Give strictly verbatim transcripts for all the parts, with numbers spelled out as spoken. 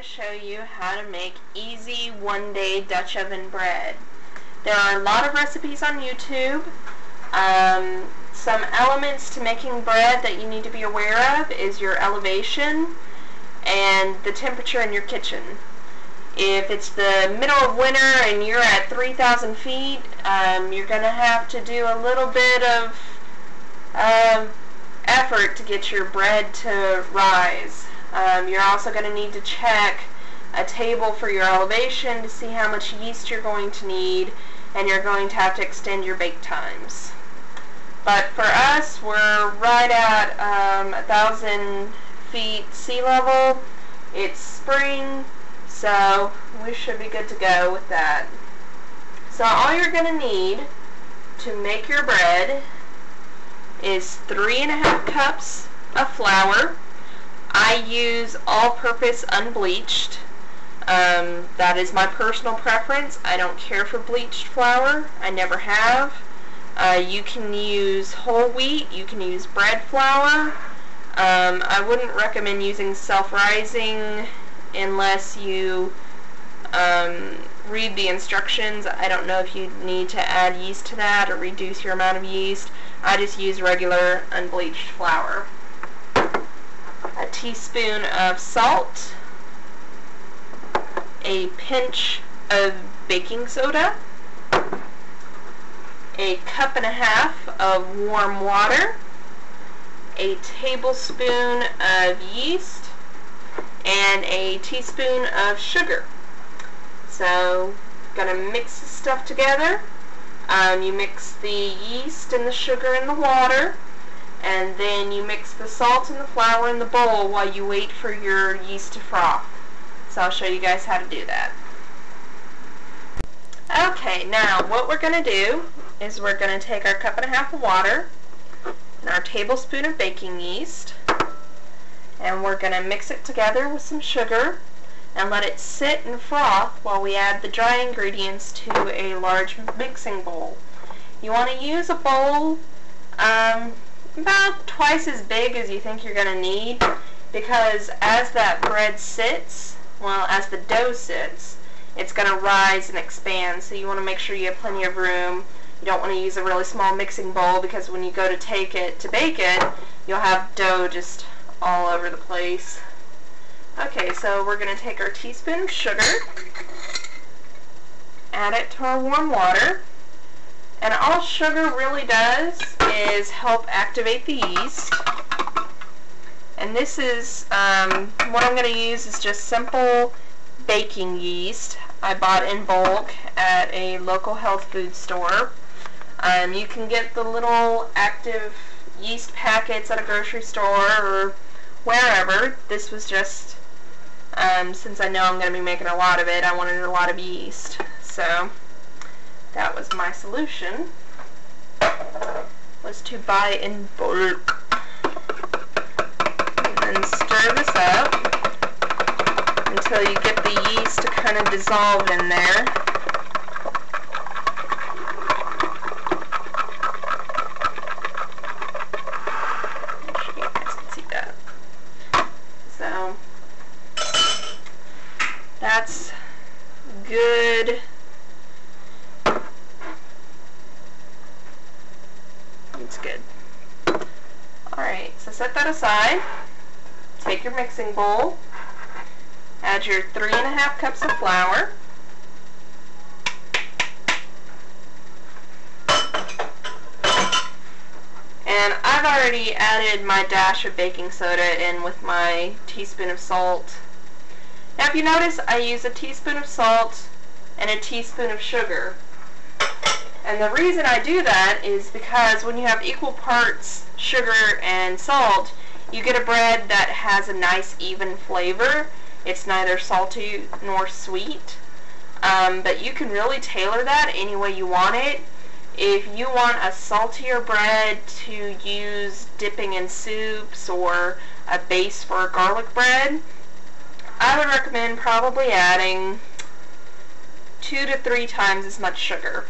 to show you how to make easy one-day Dutch oven bread. There are a lot of recipes on YouTube. Um, some elements to making bread that you need to be aware of is your elevation and the temperature in your kitchen. If it's the middle of winter and you're at three thousand feet, um, you're going to have to do a little bit of uh, effort to get your bread to rise. Um, you're also going to need to check a table for your elevation to see how much yeast you're going to need, and you're going to have to extend your bake times. But for us, we're right at um, one thousand feet sea level. It's spring, so we should be good to go with that. So all you're going to need to make your bread is three and a half cups of flour. I use all-purpose unbleached. Um, that is my personal preference. I don't care for bleached flour. I never have. Uh, you can use whole wheat. You can use bread flour. Um, I wouldn't recommend using self-rising unless you um, read the instructions. I don't know if you need to add yeast to that or reduce your amount of yeast. I just use regular unbleached flour. A teaspoon of salt, a pinch of baking soda, a cup and a half of warm water, a tablespoon of yeast, and a teaspoon of sugar. So, gonna mix this stuff together. Um, you mix the yeast and the sugar and the water, and then you mix the salt and the flour in the bowl while you wait for your yeast to froth. So I'll show you guys how to do that. Okay, now what we're going to do is we're going to take our cup and a half of water and our tablespoon of baking yeast, and we're going to mix it together with some sugar and let it sit and froth while we add the dry ingredients to a large mixing bowl. You want to use a bowl um, about twice as big as you think you're going to need, because as that bread sits, well, as the dough sits, it's going to rise and expand, so you want to make sure you have plenty of room. You don't want to use a really small mixing bowl, because when you go to take it to bake it, you'll have dough just all over the place. Okay, so we're going to take our teaspoon of sugar, add it to our warm water, and all sugar really does is help activate the yeast. And this is, um, what I'm going to use is just simple baking yeast I bought in bulk at a local health food store. Um, you can get the little active yeast packets at a grocery store or wherever. This was just, um, since I know I'm going to be making a lot of it, I wanted a lot of yeast. So that was my solution, was to buy in bulk. And then stir this up until you get the yeast to kind of dissolve in there. Make sure you guys can see that. So that's good. It's good. Alright, so set that aside. Take your mixing bowl, add your three and a half cups of flour, and I've already added my dash of baking soda in with my teaspoon of salt. Now if you notice, I use a teaspoon of salt and a teaspoon of sugar. And the reason I do that is because when you have equal parts sugar and salt, you get a bread that has a nice even flavor. It's neither salty nor sweet. Um, but you can really tailor that any way you want it. If you want a saltier bread to use dipping in soups or a base for a garlic bread, I would recommend probably adding two to three times as much sugar.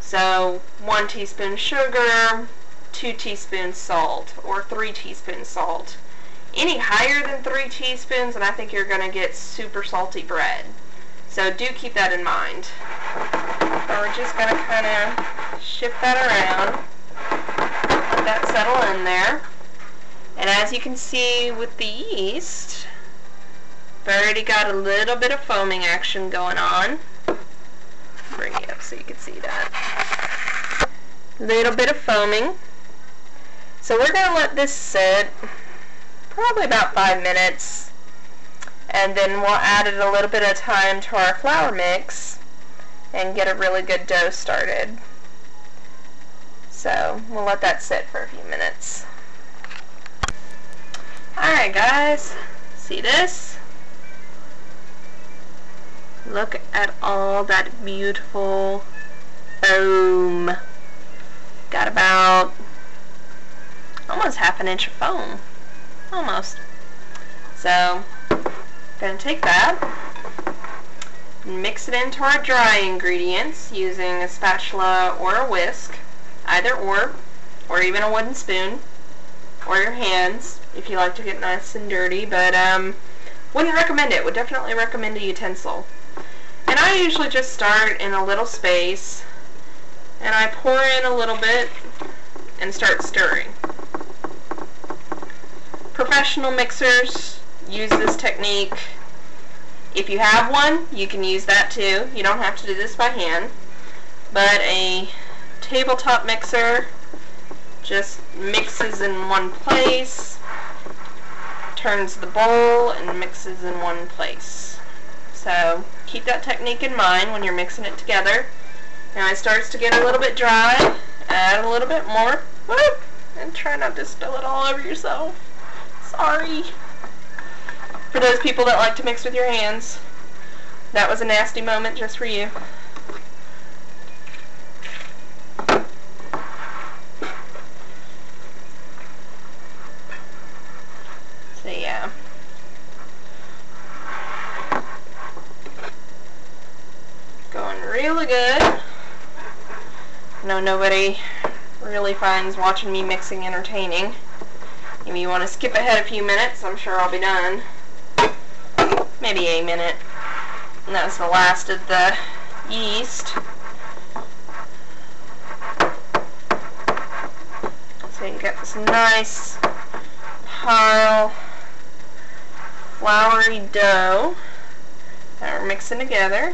So one teaspoon sugar, two teaspoons salt, or three teaspoons salt. Any higher than three teaspoons, and I think you're going to get super salty bread. So do keep that in mind. So we're just going to kind of shift that around, let that settle in there. And as you can see with the yeast, I've already got a little bit of foaming action going on. Bring it up so you can see that. Little bit of foaming. So we're going to let this sit probably about five minutes, and then we'll add it a little bit of time to our flour mix and get a really good dough started. So we'll let that sit for a few minutes. Alright guys, see this? Look at all that beautiful foam. Got about almost half an inch of foam. Almost. So, gonna take that, mix it into our dry ingredients using a spatula or a whisk, either or, or even a wooden spoon, or your hands if you like to get nice and dirty, but um, wouldn't recommend it. Would definitely recommend a utensil. And I usually just start in a little space, and I pour in a little bit and start stirring. Professional mixers use this technique. If you have one, you can use that too. You don't have to do this by hand, but a tabletop mixer just mixes in one place, turns the bowl, and mixes in one place. So keep that technique in mind when you're mixing it together. Now it starts to get a little bit dry, add a little bit more. Whoop! And try not to spill it all over yourself. Sorry. For those people that like to mix with your hands, that was a nasty moment just for you. So yeah. Going really good. I know nobody really finds watching me mixing entertaining. If you want to skip ahead a few minutes, I'm sure I'll be done. Maybe a minute. And that was the last of the yeast. So you can get this nice, pile, floury dough that we're mixing together.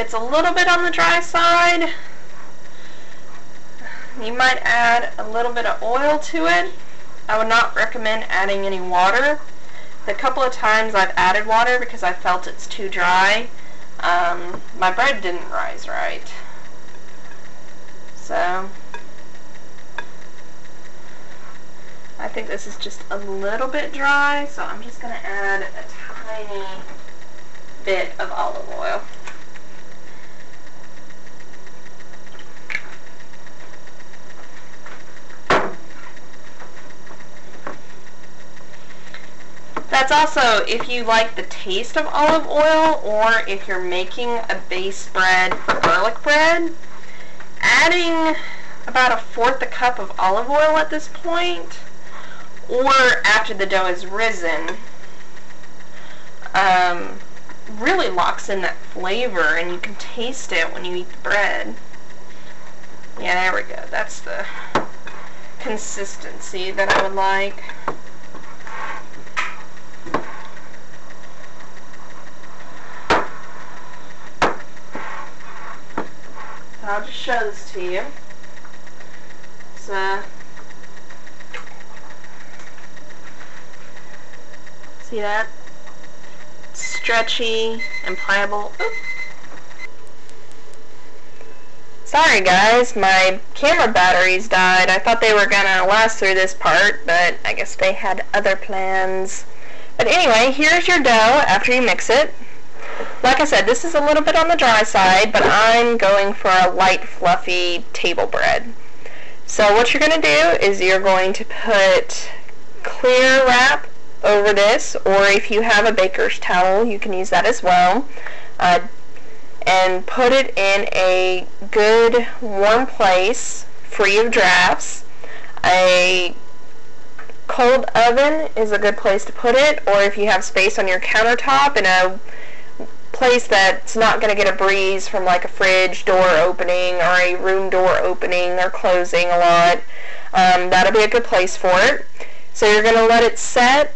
It's a little bit on the dry side. You might add a little bit of oil to it. I would not recommend adding any water. The couple of times I've added water because I felt it's too dry, um, my bread didn't rise right. So I think this is just a little bit dry, so I'm just going to add a tiny bit of olive oil. That's also if you like the taste of olive oil, or if you're making a base bread for garlic bread, adding about a fourth a cup of olive oil at this point, or after the dough has risen, um, really locks in that flavor, and you can taste it when you eat the bread. Yeah, there we go. That's the consistency that I would like. I'll just show this to you. It's uh, see that? Stretchy and pliable. Oop. Sorry guys, my camera batteries died. I thought they were gonna last through this part, but I guess they had other plans. But anyway, here's your dough after you mix it. Like I said, this is a little bit on the dry side, but I'm going for a light, fluffy table bread. So what you're going to do is you're going to put clear wrap over this, or if you have a baker's towel, you can use that as well, uh, and put it in a good warm place, free of drafts. A cold oven is a good place to put it, or if you have space on your countertop in a place that's not going to get a breeze from like a fridge door opening or a room door opening or closing a lot, um, that'll be a good place for it. So you're going to let it set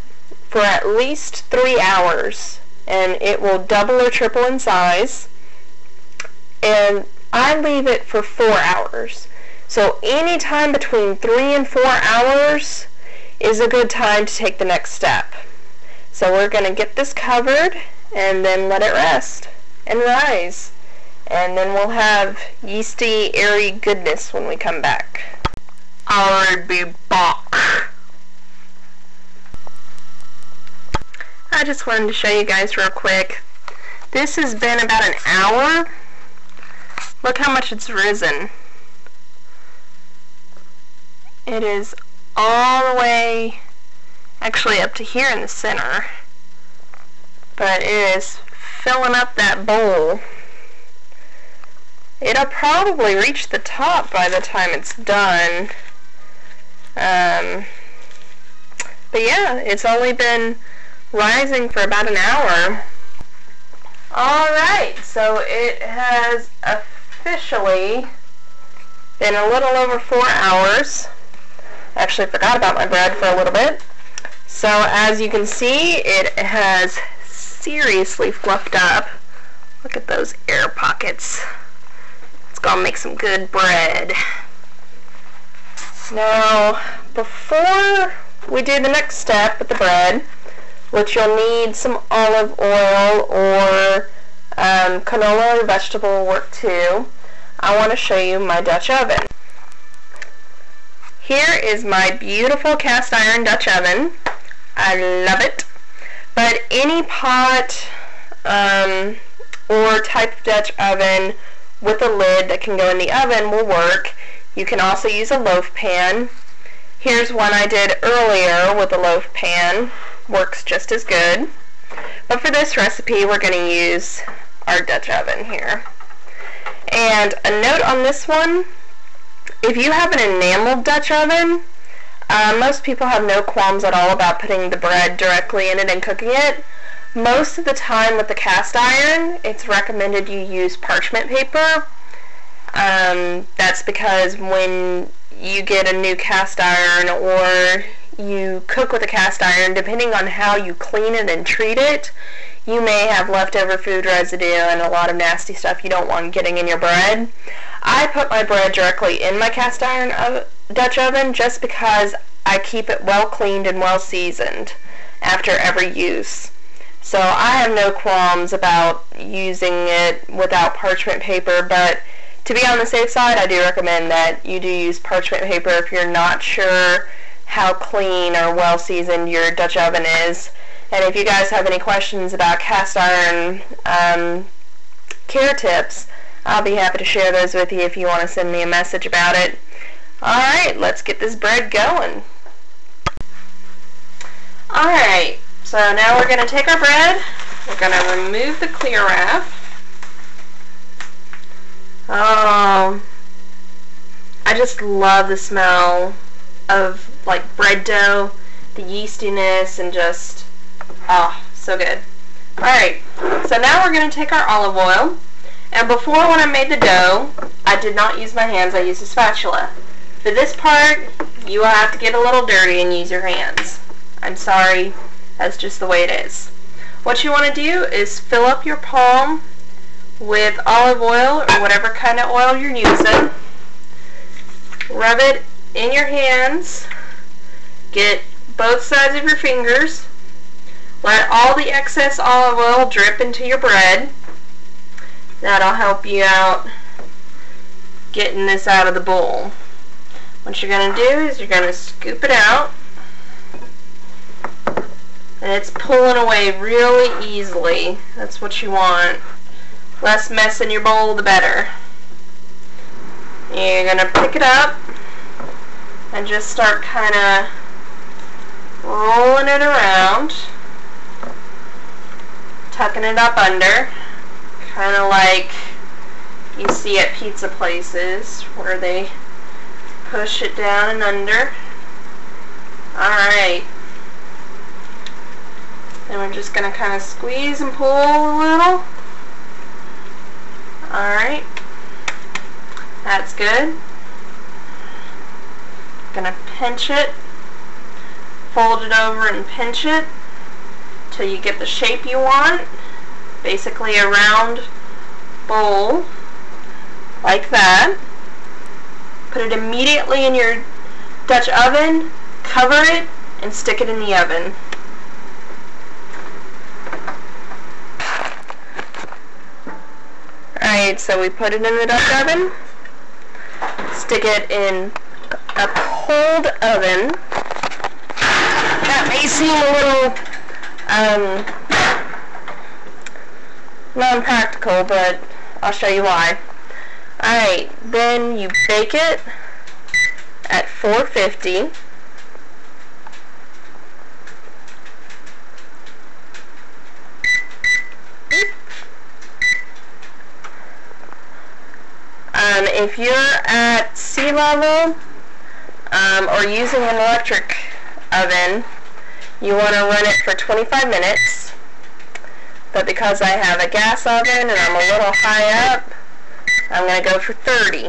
for at least three hours and it will double or triple in size, and I leave it for four hours. So any time between three and four hours is a good time to take the next step. So we're going to get this covered and then let it rest and rise, and then we'll have yeasty, airy goodness when we come back. I'll be back. I just wanted to show you guys real quick. This has been about an hour. Look how much it's risen. It is all the way, actually up to here in the center. But it is filling up that bowl. It'll probably reach the top by the time it's done. Um, but yeah, it's only been rising for about an hour. Alright, so it has officially been a little over four hours. I actually forgot about my bread for a little bit. So as you can see, it has seriously fluffed up. Look at those air pockets. It's gonna make some good bread. Now, before we do the next step with the bread, which you'll need some olive oil or um, canola or vegetable will work too, I want to show you my Dutch oven. Here is my beautiful cast iron Dutch oven. I love it. But any pot um, or type of Dutch oven with a lid that can go in the oven will work. You can also use a loaf pan. Here's one I did earlier with a loaf pan. Works just as good. But for this recipe, we're going to use our Dutch oven here. And a note on this one, if you have an enameled Dutch oven, Uh, most people have no qualms at all about putting the bread directly in it and cooking it. Most of the time with the cast iron, it's recommended you use parchment paper. Um, that's because when you get a new cast iron or you cook with a cast iron, depending on how you clean it and treat it, you may have leftover food residue and a lot of nasty stuff you don't want getting in your bread. I put my bread directly in my cast iron oven, Dutch oven, just because I keep it well cleaned and well seasoned after every use. So I have no qualms about using it without parchment paper, but to be on the safe side, I do recommend that you do use parchment paper if you're not sure how clean or well seasoned your Dutch oven is. And if you guys have any questions about cast iron um, care tips, I'll be happy to share those with you if you want to send me a message about it. Alright, let's get this bread going. Alright, so now we're going to take our bread, we're going to remove the clear wrap. Oh, I just love the smell of like bread dough, the yeastiness, and just, oh, so good. Alright, so now we're going to take our olive oil. And before, when I made the dough, I did not use my hands, I used a spatula. For this part, you will have to get a little dirty and use your hands. I'm sorry, that's just the way it is. What you want to do is fill up your palm with olive oil or whatever kind of oil you're using. Rub it in your hands. Get both sides of your fingers. Let all the excess olive oil drip into your bread. That'll help you out getting this out of the bowl. What you're going to do is you're going to scoop it out, and it's pulling away really easily. That's what you want. Less mess in your bowl, the better. You're going to pick it up and just start kind of rolling it around, tucking it up under, kind of like you see at pizza places where they push it down and under. Alright, then we're just going to kind of squeeze and pull a little. Alright, that's good. Gonna pinch it, fold it over and pinch it till you get the shape you want. Basically a round bowl like that. Put it immediately in your Dutch oven, cover it, and stick it in the oven. Alright, so we put it in the Dutch oven, stick it in a cold oven. That may seem a little um, non-practical, but I'll show you why. Alright, then you bake it at four fifty. Um, if you're at sea level, Um, or using an electric oven, you want to run it for twenty-five minutes, but because I have a gas oven and I'm a little high up, I'm going to go for thirty,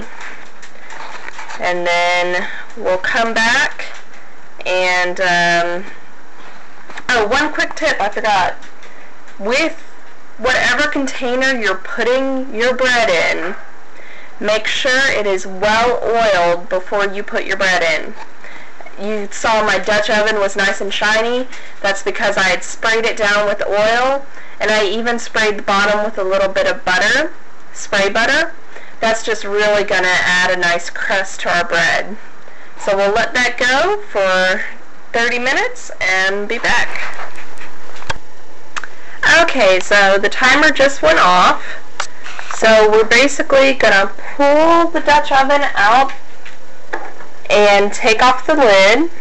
and then we'll come back and um, oh, one quick tip I forgot. With whatever container you're putting your bread in, make sure it is well oiled before you put your bread in. You saw my Dutch oven was nice and shiny. That's because I had sprayed it down with oil, and I even sprayed the bottom with a little bit of butter, spray butter. That's just really going to add a nice crust to our bread. So we'll let that go for thirty minutes and be back. Okay, so the timer just went off. So we're basically going to pull the Dutch oven out and take off the lid,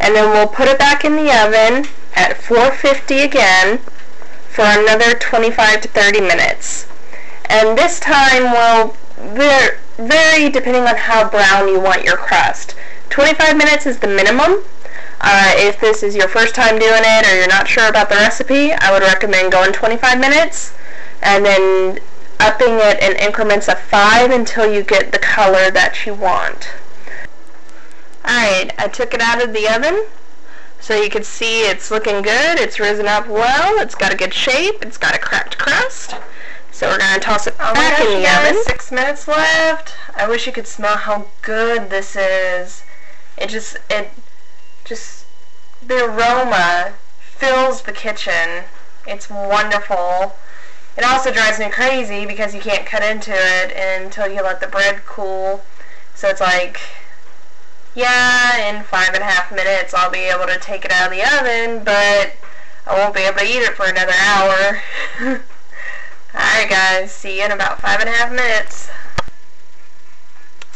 and then we'll put it back in the oven at four fifty again for another twenty-five to thirty minutes. And this time will vary depending on how brown you want your crust. twenty-five minutes is the minimum. Uh, if this is your first time doing it or you're not sure about the recipe, I would recommend going twenty-five minutes and then upping it in increments of five until you get the color that you want. Alright, I took it out of the oven, so you can see it's looking good, it's risen up well, it's got a good shape, it's got a cracked crust. So we're going to toss it back in the oven. Six minutes left. I wish you could smell how good this is. It just, it just, the aroma fills the kitchen. It's wonderful. It also drives me crazy because you can't cut into it until you let the bread cool. So it's like, yeah, in five and a half minutes I'll be able to take it out of the oven, but I won't be able to eat it for another hour. Alright guys, see you in about five and a half minutes.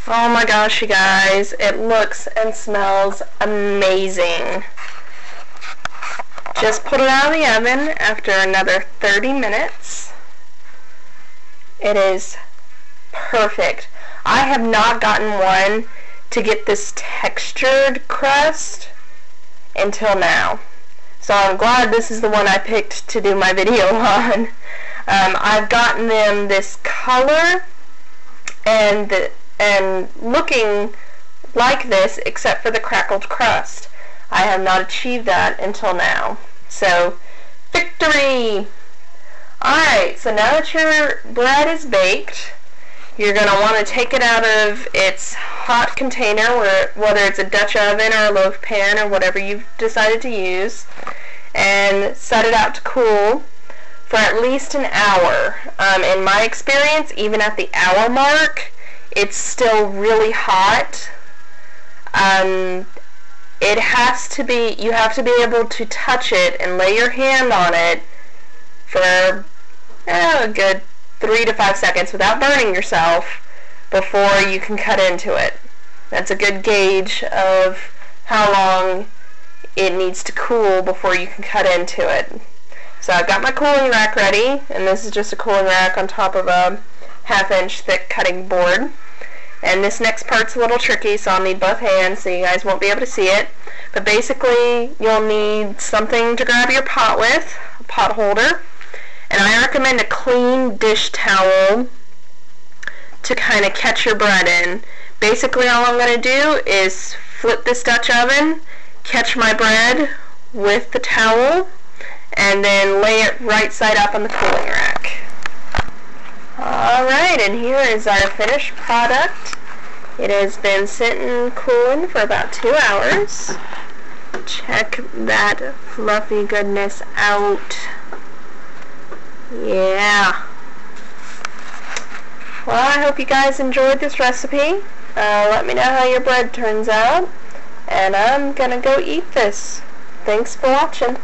Oh my gosh, you guys, it looks and smells amazing. Just put it out of the oven after another thirty minutes. It is perfect. I have not gotten one to get this textured crust until now. So I'm glad this is the one I picked to do my video on. Um, I've gotten them this color and, the, and looking like this except for the crackled crust. I have not achieved that until now. So, victory! Alright, so now that your bread is baked, you're going to want to take it out of its hot container, whether it's a Dutch oven or a loaf pan or whatever you've decided to use, and set it out to cool for at least an hour. Um, in my experience, even at the hour mark, it's still really hot. Um, It has to be, you have to be able to touch it and lay your hand on it for oh, a good three to five seconds without burning yourself before you can cut into it. That's a good gauge of how long it needs to cool before you can cut into it. So I've got my cooling rack ready, and this is just a cooling rack on top of a half inch thick cutting board. And this next part's a little tricky, so I'll need both hands so you guys won't be able to see it. But basically, you'll need something to grab your pot with, a pot holder. And I recommend a clean dish towel to kind of catch your bread in. Basically, all I'm going to do is flip this Dutch oven, catch my bread with the towel, and then lay it right side up on the cooling rack. Alright, and here is our finished product. It has been sitting cooling for about two hours. Check that fluffy goodness out. Yeah. Well, I hope you guys enjoyed this recipe. Uh, let me know how your bread turns out. And I'm gonna go eat this. Thanks for watching.